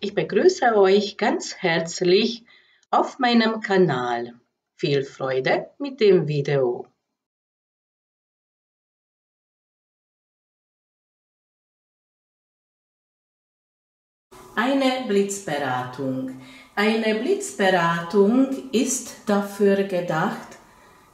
Ich begrüße euch ganz herzlich auf meinem Kanal. Viel Freude mit dem Video! Eine Blitzberatung. Eine Blitzberatung ist dafür gedacht,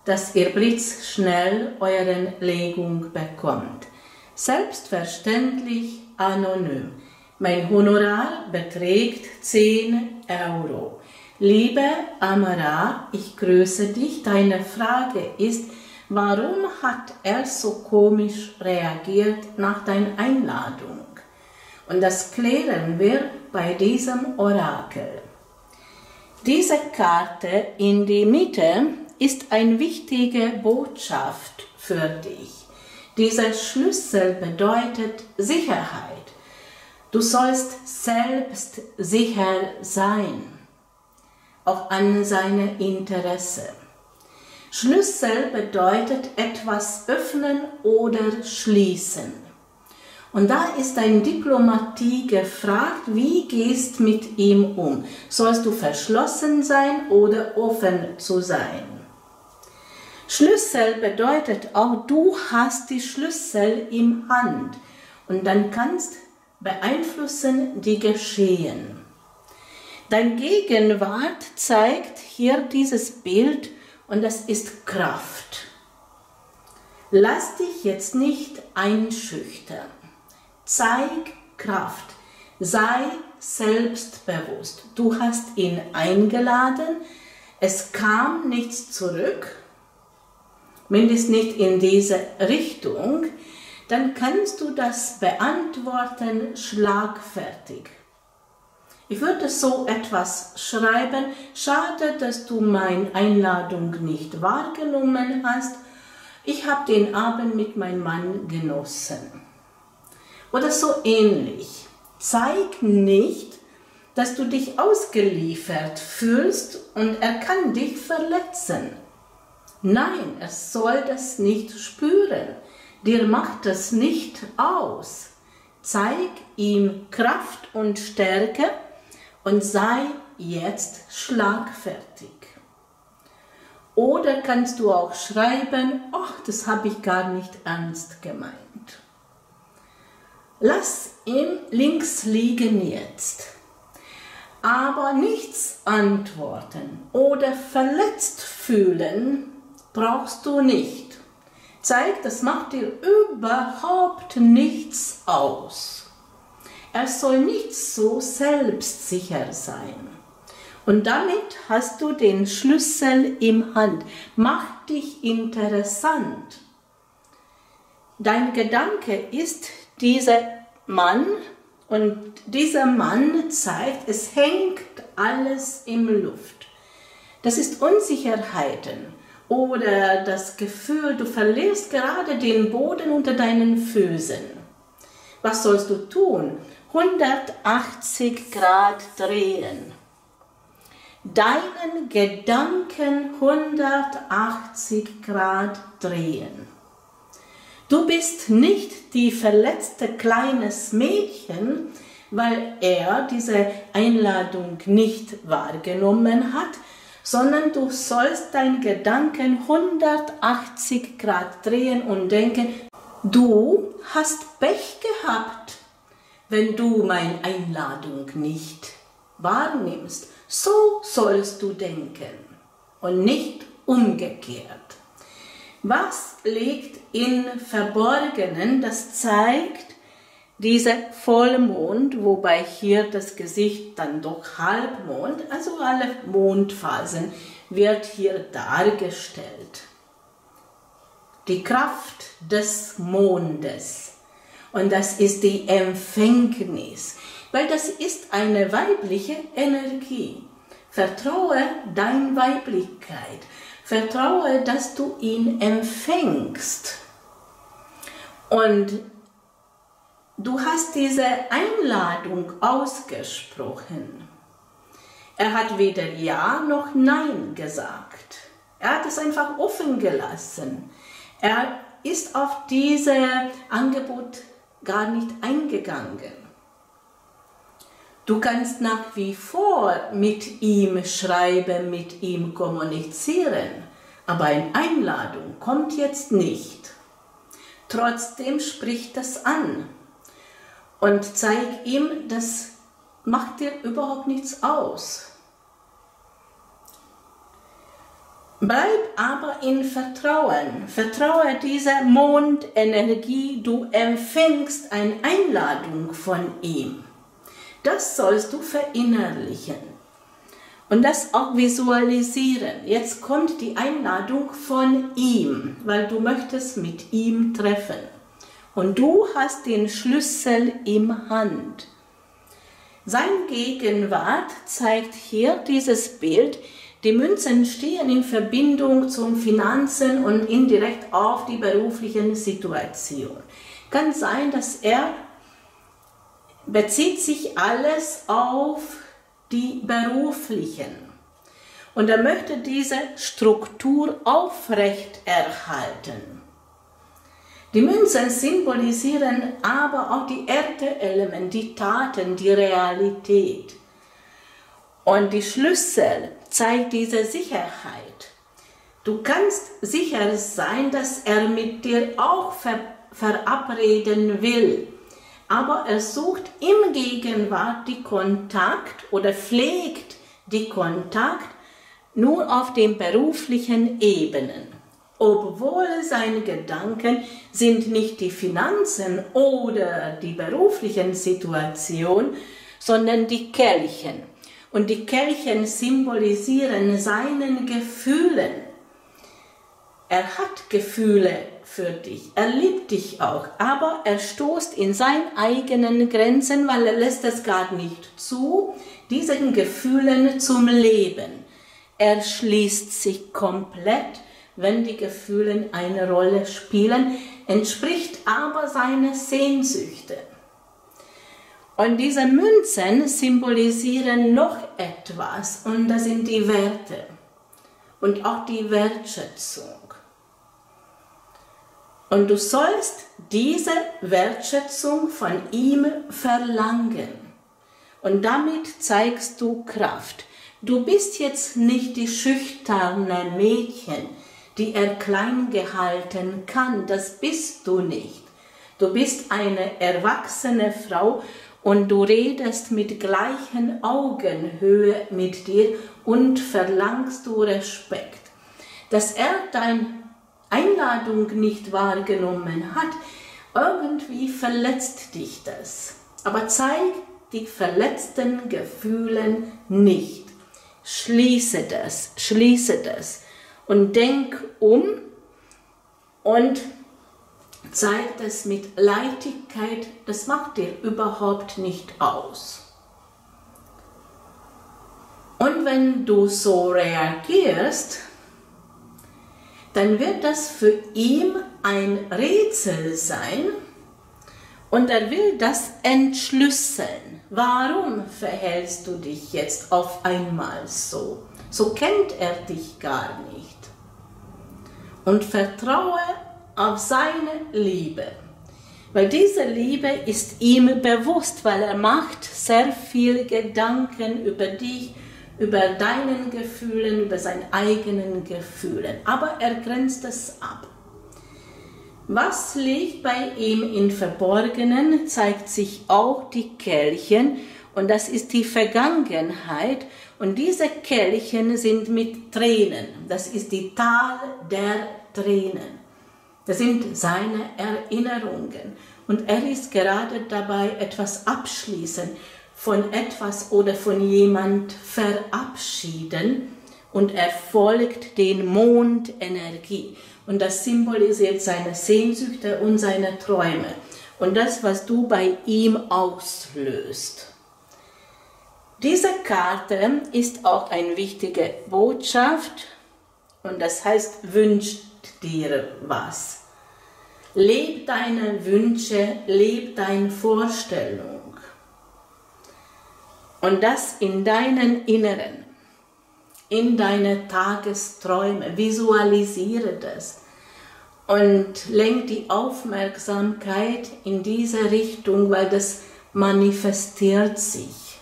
dass ihr blitzschnell euren Legung bekommt. Selbstverständlich anonym. Mein Honorar beträgt 10 Euro. Liebe Amara, ich grüße dich. Deine Frage ist, warum hat er so komisch reagiert nach deiner Einladung? Und das klären wir bei diesem Orakel. Diese Karte in die Mitte ist eine wichtige Botschaft für dich. Dieser Schlüssel bedeutet Sicherheit. Du sollst selbst sicher sein, auch an seine Interessen. Schlüssel bedeutet etwas öffnen oder schließen. Und da ist deine Diplomatie gefragt, wie gehst mit ihm um? Sollst du verschlossen sein oder offen zu sein? Schlüssel bedeutet auch, du hast die Schlüssel in Hand und dann kannst beeinflussen die Geschehen. Dein Gegenwart zeigt hier dieses Bild und das ist Kraft. Lass dich jetzt nicht einschüchtern. Zeig Kraft. Sei selbstbewusst. Du hast ihn eingeladen. Es kam nichts zurück, mindestens nicht in diese Richtung. Dann kannst du das beantworten schlagfertig. Ich würde so etwas schreiben: Schade, dass du meine Einladung nicht wahrgenommen hast. Ich habe den Abend mit meinem Mann genossen. Oder so ähnlich. Zeig nicht, dass du dich ausgeliefert fühlst und er kann dich verletzen. Nein, er soll das nicht spüren. Dir macht das nicht aus. Zeig ihm Kraft und Stärke und sei jetzt schlagfertig. Oder kannst du auch schreiben, ach, das habe ich gar nicht ernst gemeint. Lass ihn links liegen jetzt, aber nichts antworten oder verletzt fühlen brauchst du nicht. Zeigt, das macht dir überhaupt nichts aus. Er soll nicht so selbstsicher sein. Und damit hast du den Schlüssel in Hand. Mach dich interessant. Dein Gedanke ist dieser Mann und dieser Mann zeigt, es hängt alles in Luft. Das ist Unsicherheiten. Oder das Gefühl, du verlierst gerade den Boden unter deinen Füßen. Was sollst du tun? 180 Grad drehen. Deinen Gedanken 180 Grad drehen. Du bist nicht die verletzte kleines Mädchen, weil er diese Einladung nicht wahrgenommen hat, sondern du sollst deinen Gedanken 180 Grad drehen und denken, du hast Pech gehabt, wenn du meine Einladung nicht wahrnimmst. So sollst du denken und nicht umgekehrt. Was liegt im Verborgenen, das zeigt dieser Vollmond, wobei hier das Gesicht dann doch Halbmond, also alle Mondphasen, wird hier dargestellt. Die Kraft des Mondes. Und das ist die Empfängnis, weil das ist eine weibliche Energie. Vertraue deine Weiblichkeit. Vertraue, dass du ihn empfängst. Und du hast diese Einladung ausgesprochen. Er hat weder Ja noch Nein gesagt. Er hat es einfach offen gelassen. Er ist auf dieses Angebot gar nicht eingegangen. Du kannst nach wie vor mit ihm schreiben, mit ihm kommunizieren, aber eine Einladung kommt jetzt nicht. Trotzdem sprich das an und zeig ihm, das macht dir überhaupt nichts aus. Bleib aber in Vertrauen. Vertraue dieser Mondenergie, du empfängst eine Einladung von ihm. Das sollst du verinnerlichen und das auch visualisieren. Jetzt kommt die Einladung von ihm, weil du möchtest mit ihm treffen. Und du hast den Schlüssel in Hand. Seine Gegenwart zeigt hier dieses Bild. Die Münzen stehen in Verbindung zum Finanzen und indirekt auf die berufliche Situation. Kann sein, dass er bezieht sich alles auf die beruflichen. Und er möchte diese Struktur aufrechterhalten. Die Münzen symbolisieren aber auch die Erdeelemente, die Taten, die Realität. Und die Schlüssel zeigt diese Sicherheit. Du kannst sicher sein, dass er mit dir auch verabreden will. Aber er sucht im Gegenwart die Kontakt oder pflegt die Kontakt nur auf den beruflichen Ebenen. Obwohl seine Gedanken sind nicht die Finanzen oder die beruflichen Situation, sondern die Kelchen. Und die Kelchen symbolisieren seinen Gefühlen. Er hat Gefühle für dich, er liebt dich auch, aber er stoßt in seine eigenen Grenzen, weil er lässt es gar nicht zu, diesen Gefühlen zum Leben. Er schließt sich komplett, wenn die Gefühle eine Rolle spielen, entspricht aber seiner Sehnsüchte. Und diese Münzen symbolisieren noch etwas und das sind die Werte und auch die Wertschätzung. Und du sollst diese Wertschätzung von ihm verlangen. Und damit zeigst du Kraft. Du bist jetzt nicht die schüchterne Mädchen, die er klein gehalten kann. Das bist du nicht. Du bist eine erwachsene Frau und du redest mit gleichen Augenhöhe mit dir und verlangst du Respekt. Dass er dein Einladung nicht wahrgenommen hat, irgendwie verletzt dich das. Aber zeig die verletzten Gefühle nicht. Schließe das und denk um und zeig das mit Leichtigkeit. Das macht dir überhaupt nicht aus. Und wenn du so reagierst, dann wird das für ihn ein Rätsel sein und er will das entschlüsseln. Warum verhältst du dich jetzt auf einmal so? So kennt er dich gar nicht. Und vertraue auf seine Liebe, weil diese Liebe ist ihm bewusst, weil er macht sehr viel Gedanken über dich, über deinen Gefühlen, über seinen eigenen Gefühlen. Aber er grenzt es ab. Was liegt bei ihm im Verborgenen, zeigt sich auch die Kelchen. Und das ist die Vergangenheit. Und diese Kelchen sind mit Tränen. Das ist die Tal der Tränen. Das sind seine Erinnerungen. Und er ist gerade dabei, etwas abzuschließen, von etwas oder von jemand verabschieden und er folgt den Mondenergie. Und das symbolisiert seine Sehnsüchte und seine Träume und das, was du bei ihm auslöst. Diese Karte ist auch eine wichtige Botschaft und das heißt, wünscht dir was. Leb deine Wünsche, leb deine Vorstellung. Und das in deinen Inneren, in deine Tagesträume, visualisiere das und lenk die Aufmerksamkeit in diese Richtung, weil das manifestiert sich.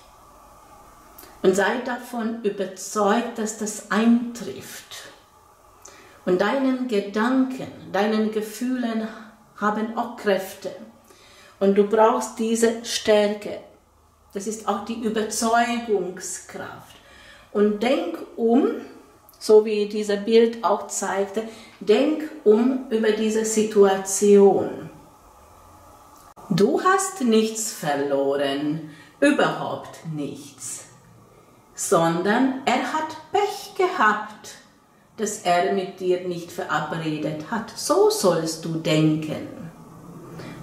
und sei davon überzeugt, dass das eintrifft. Und deinen Gedanken, deinen Gefühlen haben auch Kräfte. Und du brauchst diese Stärke. Das ist auch die Überzeugungskraft. Und denk um, so wie dieses Bild auch zeigte, denk um über diese Situation. Du hast nichts verloren, überhaupt nichts, sondern er hat Pech gehabt, dass er mit dir nicht verabredet hat. So sollst du denken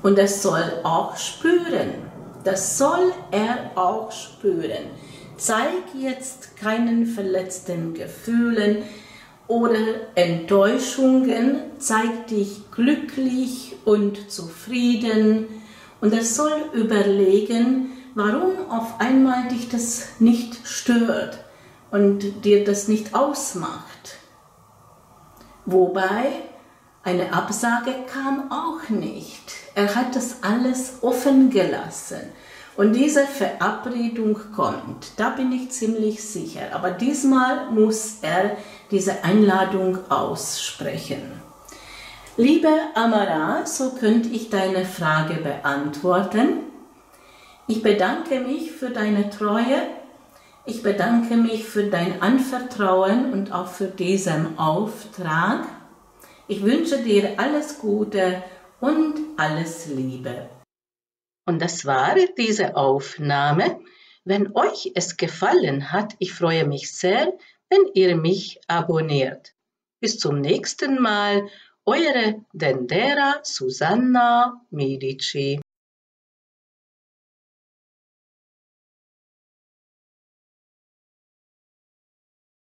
und das soll auch spüren, das soll er auch spüren. Zeig jetzt keinen verletzten Gefühlen oder Enttäuschungen, zeig dich glücklich und zufrieden und er soll überlegen, warum auf einmal dich das nicht stört und dir das nicht ausmacht. Wobei eine Absage kam auch nicht, er hat das alles offen gelassen. Und diese Verabredung kommt, da bin ich ziemlich sicher. Aber diesmal muss er diese Einladung aussprechen. Liebe Amara, so könnte ich deine Frage beantworten. Ich bedanke mich für deine Treue. Ich bedanke mich für dein Anvertrauen und auch für diesen Auftrag. Ich wünsche dir alles Gute und alles Liebe. Und das war diese Aufnahme. Wenn euch es gefallen hat, ich freue mich sehr, wenn ihr mich abonniert. Bis zum nächsten Mal, eure Dendera Susanna Medici.